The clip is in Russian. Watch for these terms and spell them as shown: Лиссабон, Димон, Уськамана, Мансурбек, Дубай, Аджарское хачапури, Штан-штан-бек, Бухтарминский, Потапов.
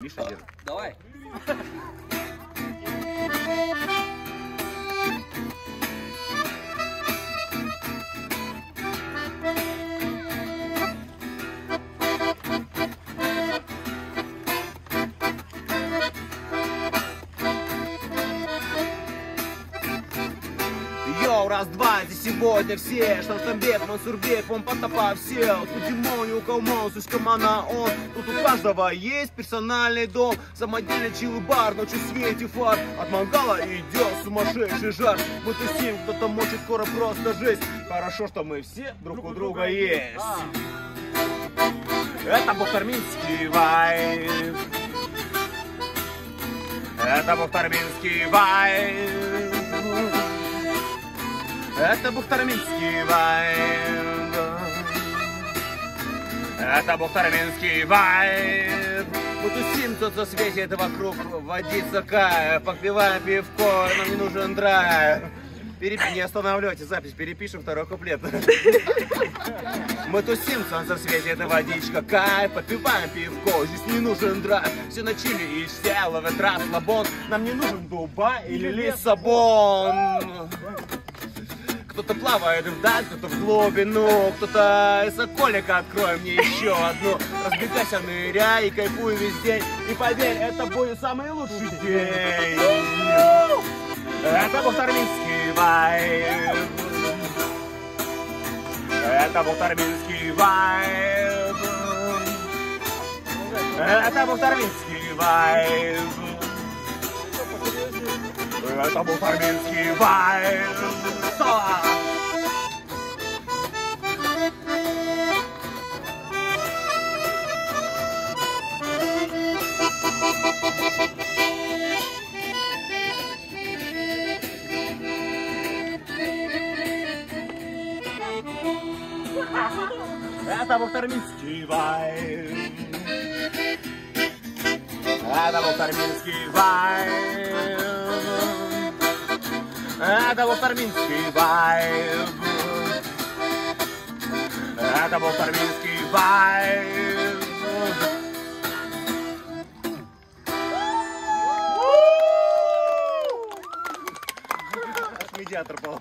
Миша, держи. Давай. Раз-два, здесь сегодня все. Штан-штан-бек, Мансурбек, он Потапов все. Тут Димон, у Калмон, Уськамана он. Тут у каждого есть персональный дом. Самодельный чилл-бар, ночью в свете фар. От мангала идет сумасшедший жар. Мы тусим, кто-то мочит, скоро просто жесть. Хорошо, что мы все друг у друга есть. Это бухтарминский вайб. Это бухтарминский вайб. Это бухтарминский вайб. Это бухтарминский вайб. Мы тусим, солнце светит вокруг, водится кайф. Попиваем пивко, нам не нужен драйв. Не останавливайте запись, перепишем второй куплет. Мы тусим, солнце светит, водичка кайф. Попиваем пивко, здесь не нужен драйв. Все на чили и все ловят расслабон. Нам не нужен Дубай или Лиссабон. Кто-то плавает вдаль, кто-то в глубину, кто-то из околика, открой мне еще одну. Разбегайся, ныряй и кайфуй весь день. И поверь, это будет самый лучший день. Это бухтарминский вайб. Это бухтарминский вайб. Это бухтарминский вайб. Это бухтарминский вайб. Это бухтарминский вайб. Это бухтарминский вайб. Это бухтарминский вайб. Это бухтарминский вайб. Аж медиатор поломал.